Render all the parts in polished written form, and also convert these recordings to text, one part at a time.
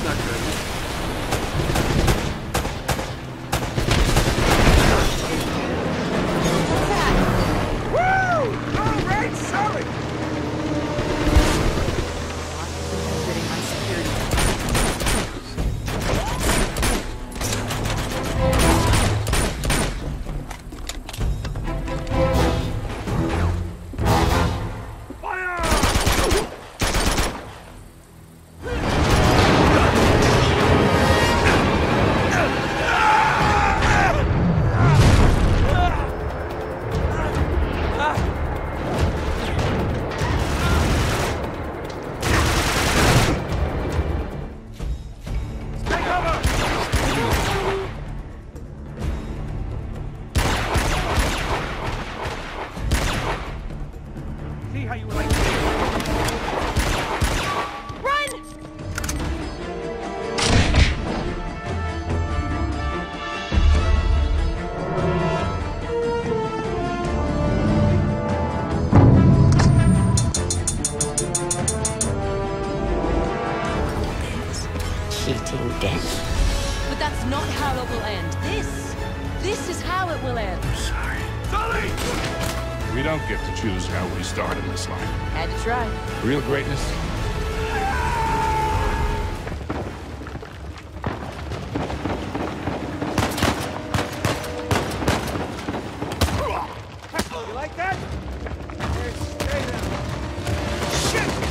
That's not good. Death. But that's not how it will end. This is how it will end. I'm sorry. Sally! We don't get to choose how we start in this life. Had to try. Real greatness. You like that? Here, stay there. Shit!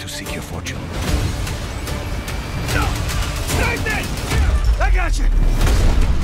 To seek your fortune. No! Take this! I got you!